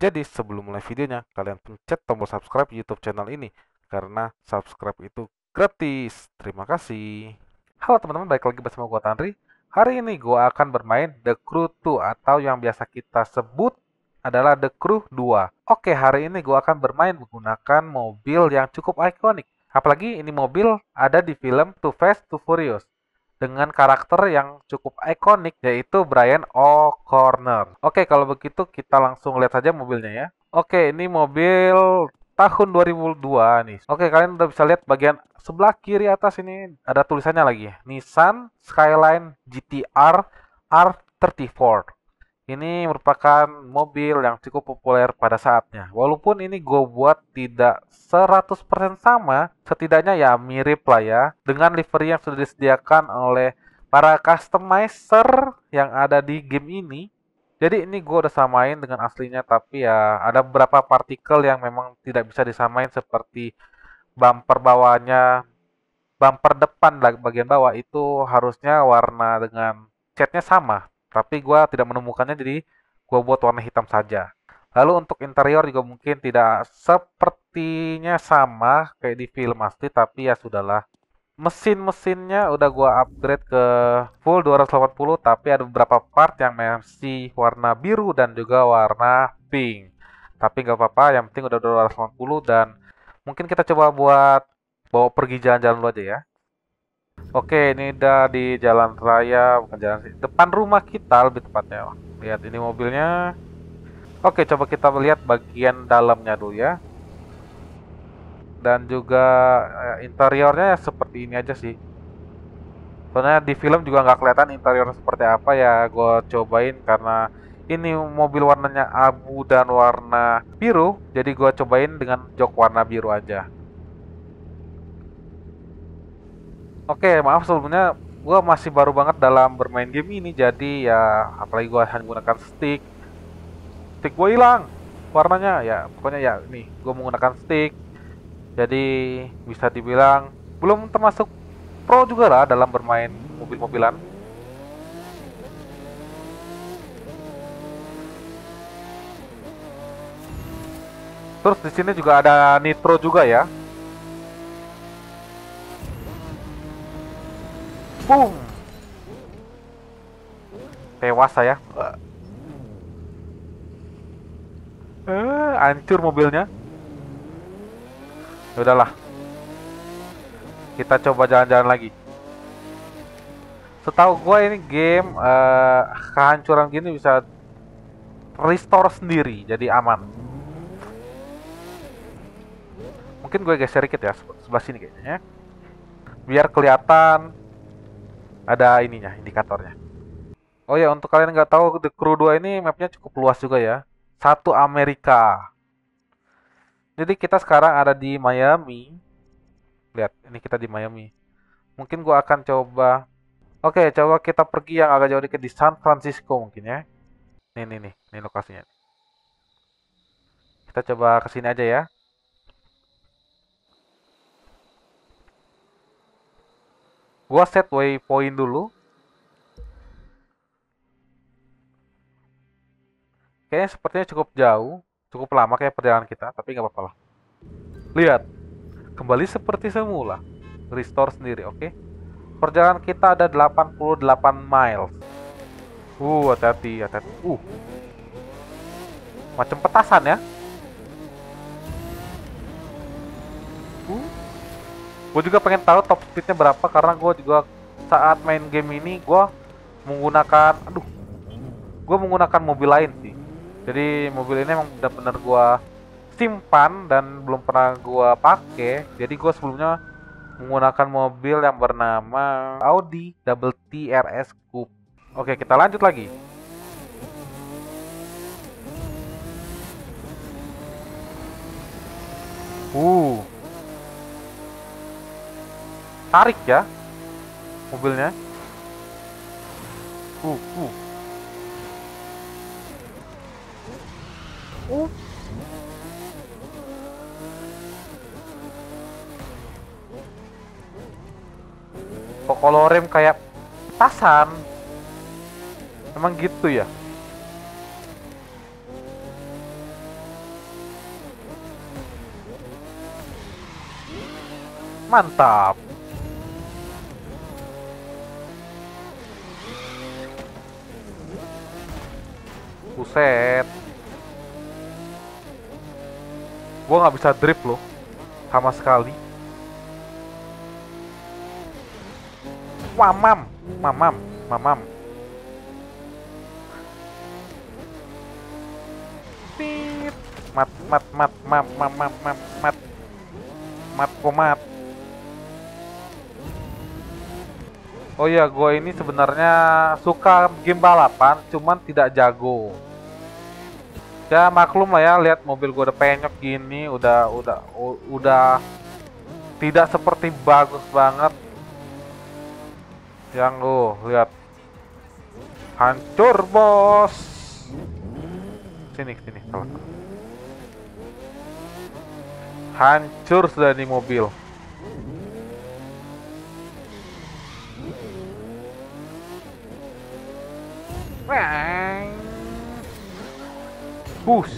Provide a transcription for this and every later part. Jadi sebelum mulai videonya, kalian pencet tombol subscribe YouTube channel ini, karena subscribe itu gratis. Terima kasih. Halo teman-teman, balik lagi bersama gue Tandri. Hari ini gue akan bermain The Crew 2 atau yang biasa kita sebut adalah The Crew 2. Oke, hari ini gue akan bermain menggunakan mobil yang cukup ikonik. Apalagi ini mobil ada di film 2 Fast 2 Furious dengan karakter yang cukup ikonik, yaitu Brian O'Connor. Oke, kalau begitu kita langsung lihat saja mobilnya ya. Oke, ini mobil tahun 2002 nih. Oke, kalian udah bisa lihat bagian sebelah kiri atas ini ada tulisannya lagi. Nissan Skyline GTR R34. Ini merupakan mobil yang cukup populer pada saatnya. Walaupun ini gue buat tidak 100% sama, setidaknya ya mirip lah ya, dengan livery yang sudah disediakan oleh para customizer yang ada di game ini. Jadi ini gue udah samain dengan aslinya, tapi ya ada beberapa partikel yang memang tidak bisa disamain, seperti bumper bawahnya, bumper depan bagian bawah itu harusnya warna dengan catnya sama. Tapi gue tidak menemukannya, jadi gue buat warna hitam saja. Lalu untuk interior juga mungkin tidak sepertinya sama kayak di film asli, tapi ya sudahlah. Mesin-mesinnya udah gue upgrade ke full 280, tapi ada beberapa part yang masih warna biru dan juga warna pink. Tapi nggak apa-apa, yang penting udah 280 dan mungkin kita coba buat bawa pergi jalan-jalan dulu aja ya. Oke, ini udah di jalan raya, bukan jalan sih, depan rumah kita lebih tepatnya. Lihat ini mobilnya. Oke, coba kita lihat bagian dalamnya dulu ya. Dan juga interiornya seperti ini aja sih. Sebenarnya di film juga nggak kelihatan interiornya seperti apa ya. Gue cobain karena ini mobil warnanya abu dan warna biru, jadi gue cobain dengan jok warna biru aja. Oke, maaf sebelumnya, gue masih baru banget dalam bermain game ini, jadi ya apalagi gue hanya menggunakan stick. Stick gue hilang warnanya, ya pokoknya ya nih, gue menggunakan stick. Jadi bisa dibilang belum termasuk pro juga lah dalam bermain mobil-mobilan. Terus di sini juga ada nitro juga ya. Boom. Tewas saya. Hancur mobilnya. Udahlah, kita coba jalan-jalan lagi. Setahu gue ini game kehancuran gini bisa restore sendiri, jadi aman. Mungkin gue geser dikit ya sebelah sini kayaknya, biar kelihatan ada ininya, indikatornya. Oh ya, untuk kalian nggak tahu, The Crew 2 ini mapnya cukup luas juga ya. Satu Amerika. Jadi kita sekarang ada di Miami. Lihat, ini kita di Miami. Mungkin gua akan coba. Oke, coba kita pergi yang agak jauh dikit di San Francisco mungkin ya. Nih lokasinya. Kita coba kesini aja ya. Gua set waypoint dulu. Kayaknya sepertinya cukup jauh, cukup lama kayak perjalanan kita, tapi nggak apa-apa lah. Lihat, kembali seperti semula, restore sendiri. Oke, perjalanan kita ada 88 miles. Hati-hati, hati-hati. Macam petasan ya. Gue juga pengen tahu top speednya berapa, karena gue juga saat main game ini gue menggunakan, mobil lain sih. Jadi mobil ini emang benar-benar gue simpan dan belum pernah gue pakai. Jadi gue sebelumnya menggunakan mobil yang bernama Audi double TRS Coupe. Oke, kita lanjut lagi. Tarik ya mobilnya. Kok kalau rem kayak petasan? Emang gitu ya? Mantap. Buset. Gue nggak bisa drift loh, sama sekali. Mamam. Pip. Mat. Oh iya, gue ini sebenarnya suka game balapan, cuman tidak jago. Ya maklum lah ya, lihat mobil gue udah penyok gini, udah tidak seperti bagus banget. Yang lo lihat hancur bos. Sini salah. Hancur sudah di mobil. Bus.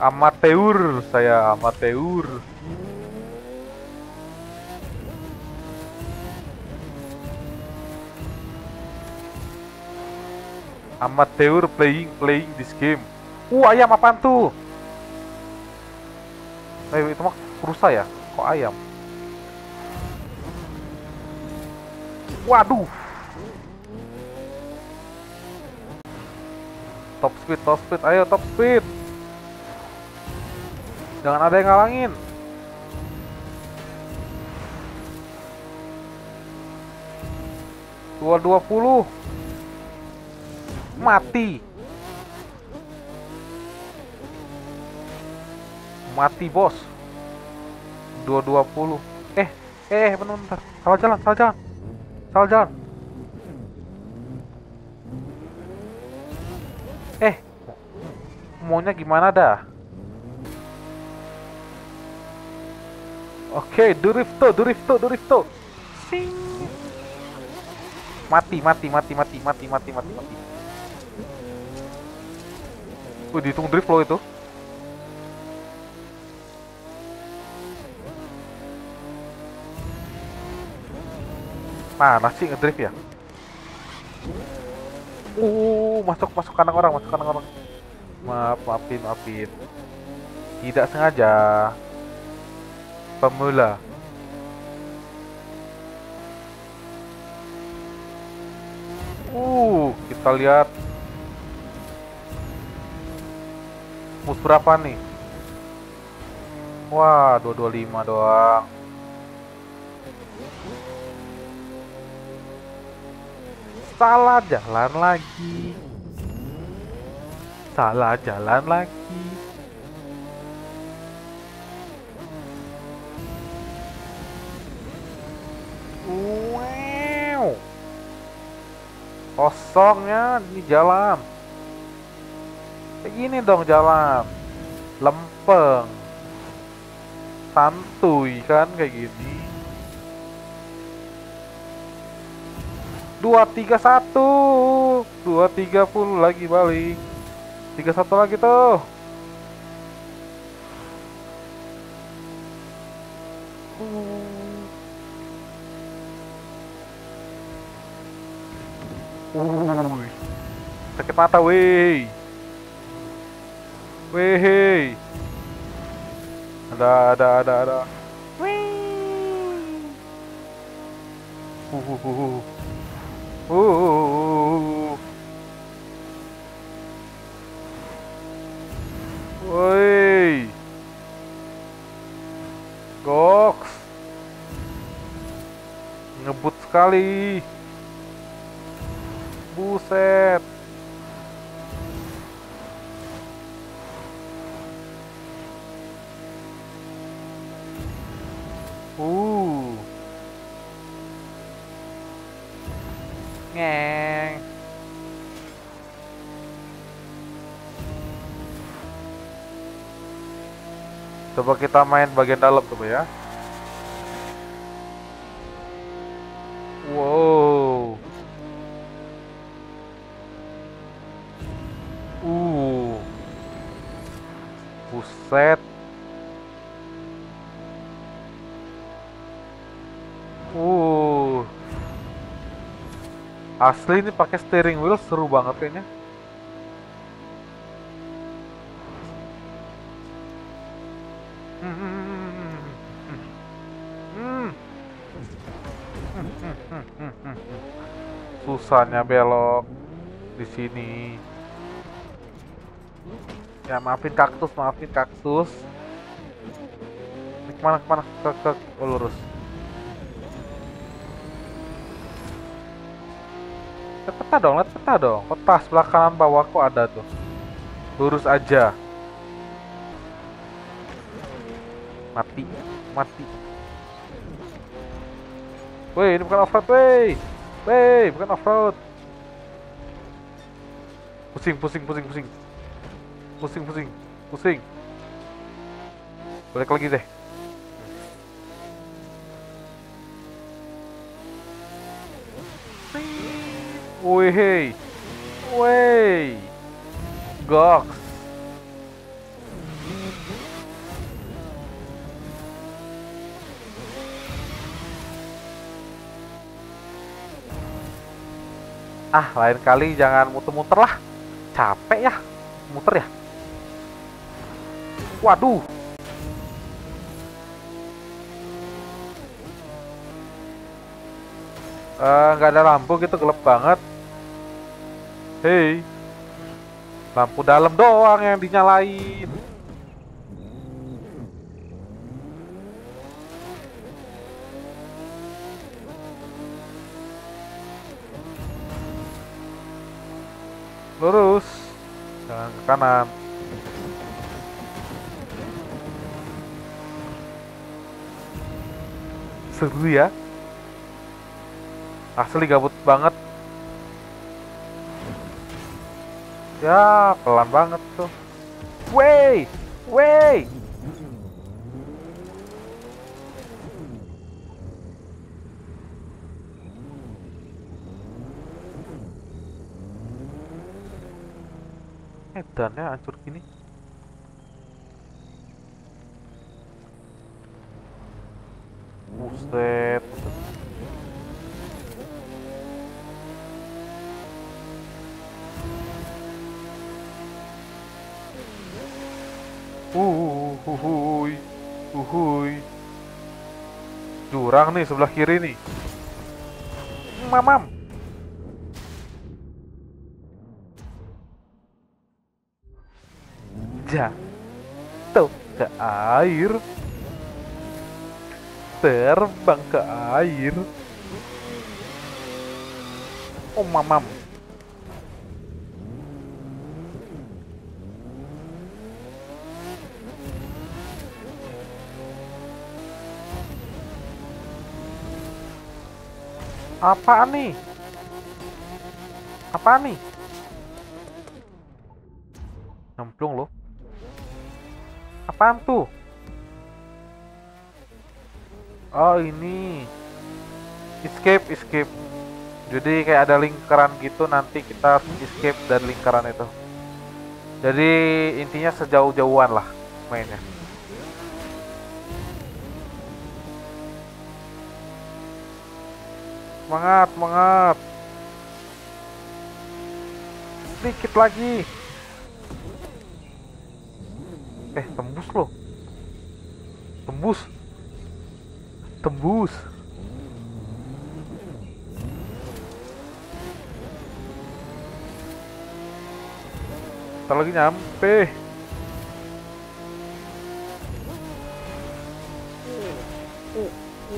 Amateur, saya amateur. Amateur playing this game. Ayam apaan tuh? Itu mah rusa ya? Kok ayam? Waduh. Top speed. Ayo top speed. Jangan ada yang ngalangin. Dua 20. Mati bos. 220. Bentar. Salah jalan. Maunya gimana dah? Oke, durifto. Sing. Mati. Dihitung drift lo itu. Mana sih ngedrift ya? Masuk kanan orang. Maafin. Tidak sengaja. Pemula. Kita lihat bus berapa nih? Wah, 225 doang. Salah jalan lagi. Wow. Kosongnya di jalan. Kayak gini dong jalan, lempeng, santuy kan kayak gini. 231, 230 lagi balik, 31 lagi tuh. Sakit mata weh. Wih, ada. Wih, woi, goks, ngebut sekali, buset. Coba kita main bagian dalam coba ya. Wow. Buset. Asli ini pakai steering wheel seru banget kayaknya. Susahnya belok di sini. Ya maafin kaktus, maafin kaktus. Ini kemana ke lurus. Lihat peta dong, peta sebelah kanan bawah kok ada tuh. Lurus aja. Mati, mati. Woi, ini bukan off-road, woi. Woi, bukan off-road. Pusing. Pusing. Balik lagi deh. Wih, wih, goks. Ah, lain kali jangan muter-muter lah. Capek ya, muter ya. Waduh. Nggak ada lampu gitu, gelap banget. Hei, lampu dalam doang yang dinyalain. Lurus, jangan ke kanan. Seru ya. Asli gabut banget. Ya, pelan banget tuh. Wey, wey. Medannya hancur gini. Buset. Jurang nih sebelah kiri nih. Mamam. Jatuh ke air. Terbang ke air. Oh mamam. Apaan nih? Apaan nih? Nyemplung loh. Apaan tuh? Oh ini escape, escape. Jadi kayak ada lingkaran gitu, nanti kita harus escape dari lingkaran itu. Jadi intinya sejauh-jauhan lah mainnya. Semangat, semangat. Sedikit lagi. Tembus loh. Tembus. Ntar lagi nyampe.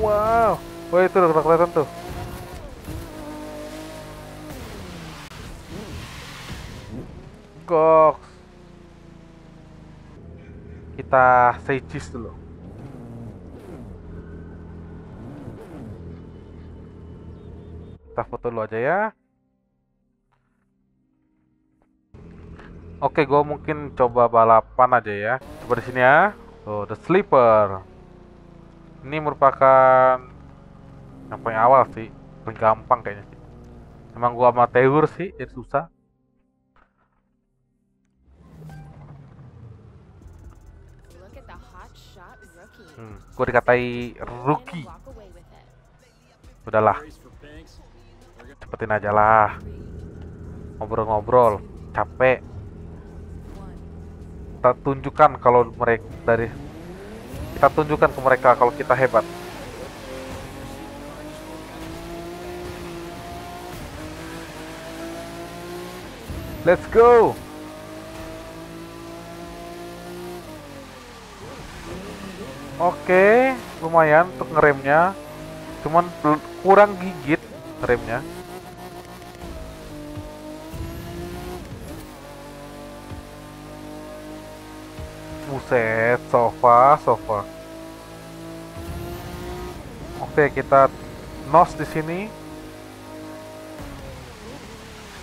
Wow. Wah itu udah kelihatan tuh. Goks. Kita say cheese dulu. Kita foto dulu aja ya. Oke, gue mungkin coba balapan aja ya. Coba di sini ya. Tuh, The Sleeper. Ini merupakan yang paling awal sih, paling gampang kayaknya. Emang gue amatir sih, jadi susah. Gue dikatai rookie. Udahlah, cepetin aja lah, ngobrol-ngobrol, capek. Kita tunjukkan kalau mereka kita tunjukkan ke mereka kalau kita hebat. Let's go. Oke, lumayan untuk ngeremnya. Cuman kurang gigit remnya. Buset, sofa. Oke, kita nos di sini.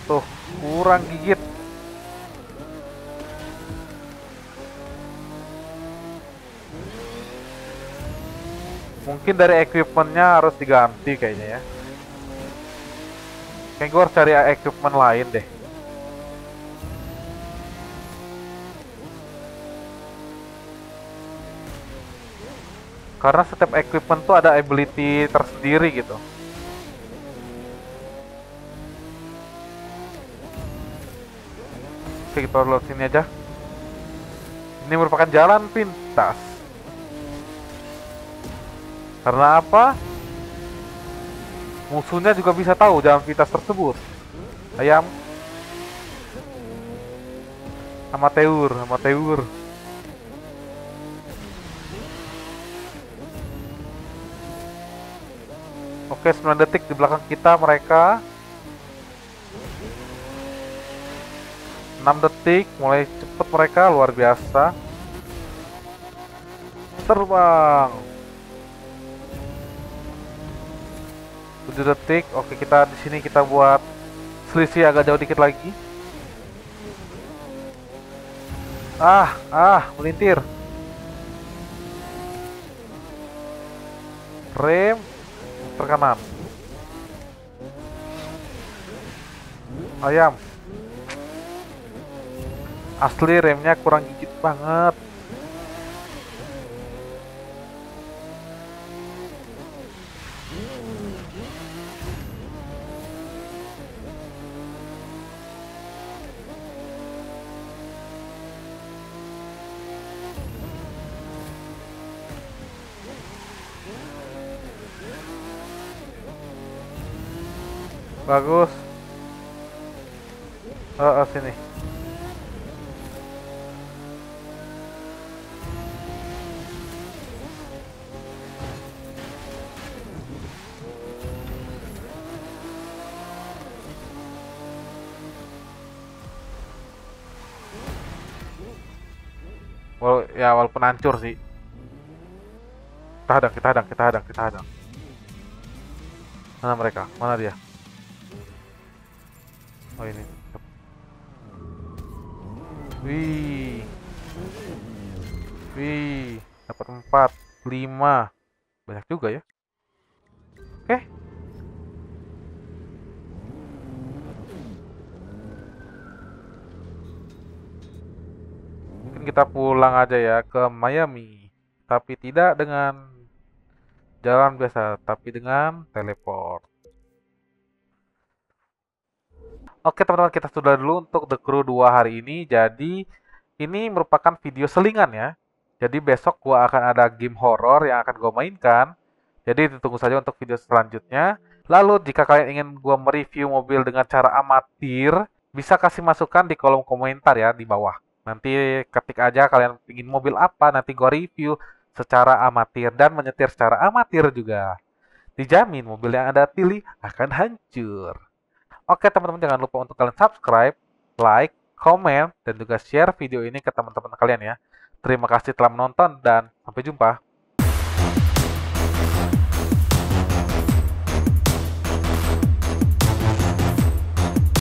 Tuh, kurang gigit. Mungkin dari equipmentnya harus diganti kayaknya ya. Kayak gue harus cari equipment lain deh. Karena setiap equipment tuh ada ability tersendiri gitu. Oke, kita lewat sini aja. Ini merupakan jalan pintas. Karena apa? Musuhnya juga bisa tahu jalan pintas tersebut. Ayam. Amateur. Oke, 9 detik di belakang kita mereka. 6 detik, mulai cepet mereka, luar biasa. Terbang. 7 detik. Oke, kita di sini kita buat selisih agak jauh dikit lagi. Melintir. Rem terkanan. Ayam. Asli remnya kurang gigit banget. Bagus. Sini. Walaupun hancur sih. Kita hadang. Mana mereka? Mana dia? Oh ini. Wih. Dapat 4, 5. Banyak juga ya. Oke. Mungkin kita pulang aja ya ke Miami. Tapi tidak dengan jalan biasa, tapi dengan teleport. Oke teman-teman, kita sudah dulu untuk The Crew 2 hari ini. Jadi ini merupakan video selingan ya. Jadi besok gua akan ada game horor yang akan gua mainkan. Jadi ditunggu saja untuk video selanjutnya. Lalu jika kalian ingin gua mereview mobil dengan cara amatir, bisa kasih masukan di kolom komentar ya di bawah. Nanti ketik aja kalian ingin mobil apa, nanti gua review secara amatir dan menyetir secara amatir juga. Dijamin mobil yang Anda pilih akan hancur. Oke teman-teman, jangan lupa untuk kalian subscribe, like, komen, dan juga share video ini ke teman-teman kalian ya. Terima kasih telah menonton dan sampai jumpa.